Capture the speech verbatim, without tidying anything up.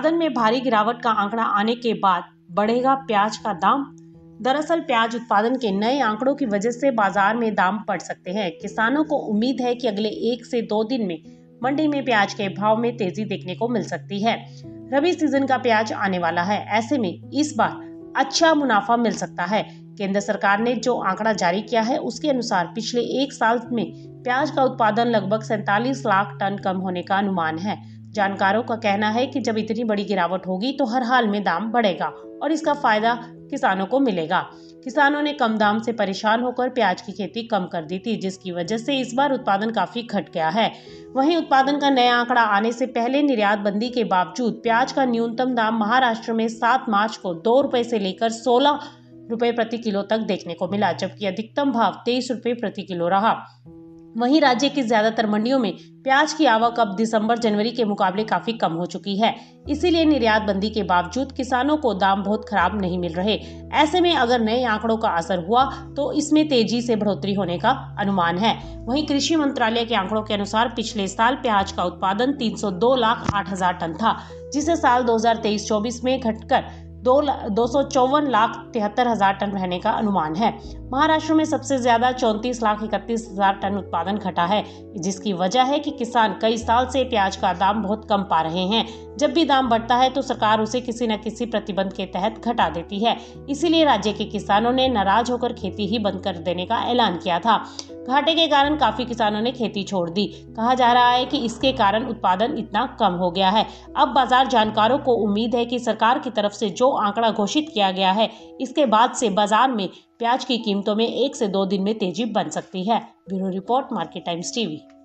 उत्पादन में भारी गिरावट का आंकड़ा आने के बाद बढ़ेगा प्याज का दाम। दरअसल प्याज उत्पादन के नए आंकड़ों की वजह से बाजार में दाम बढ़ सकते हैं। किसानों को उम्मीद है कि अगले एक से दो दिन में मंडी में प्याज के भाव में तेजी देखने को मिल सकती है। रबी सीजन का प्याज आने वाला है, ऐसे में इस बार अच्छा मुनाफा मिल सकता है। केंद्र सरकार ने जो आंकड़ा जारी किया है उसके अनुसार पिछले एक साल में प्याज का उत्पादन लगभग सैंतालीस लाख टन कम होने का अनुमान है। जानकारों का कहना है कि जब इतनी बड़ी गिरावट होगी तो हर हाल में दाम बढ़ेगा और इसका फायदा किसानों को मिलेगा। किसानों ने कम दाम से परेशान होकर प्याज की खेती कम कर दी थी, जिसकी वजह से इस बार उत्पादन काफी घट गया है। वहीं उत्पादन का नया आंकड़ा आने से पहले निर्यात बंदी के बावजूद प्याज का न्यूनतम दाम महाराष्ट्र में सात मार्च को दो रुपए से लेकर सोलह रुपए प्रति किलो तक देखने को मिला, जबकि अधिकतम भाव तेईस रुपए प्रति किलो रहा। वहीं राज्य की ज्यादातर मंडियों में प्याज की आवक अब दिसंबर जनवरी के मुकाबले काफी कम हो चुकी है, इसीलिए निर्यात बंदी के बावजूद किसानों को दाम बहुत खराब नहीं मिल रहे। ऐसे में अगर नए आंकड़ों का असर हुआ तो इसमें तेजी से बढ़ोतरी होने का अनुमान है। वहीं कृषि मंत्रालय के आंकड़ों के अनुसार पिछले साल प्याज का उत्पादन तीन सौ दो लाख आठ हजार टन था, जिसे साल दो हजार तेईस चौबीस में घटकर दो सौ चौवन लाख तिहत्तर हजार टन रहने का अनुमान है। महाराष्ट्र में सबसे ज्यादा चौंतीस लाख इकतीस हजार टन उत्पादन घटा है, जिसकी वजह है कि किसान कई साल से प्याज का दाम बहुत कम पा रहे हैं। जब भी दाम बढ़ता है तो सरकार उसे किसी न किसी प्रतिबंध के तहत घटा देती है, इसीलिए राज्य के किसानों ने नाराज होकर खेती ही बंद कर देने का ऐलान किया था। घाटे के कारण काफी किसानों ने खेती छोड़ दी। कहा जा रहा है कि इसके कारण उत्पादन इतना कम हो गया है। अब बाजार जानकारों को उम्मीद है कि सरकार की तरफ से जो आंकड़ा घोषित किया गया है इसके बाद से बाजार में प्याज की कीमतों में एक से दो दिन में तेजी बन सकती है। Bureau report, market times TV.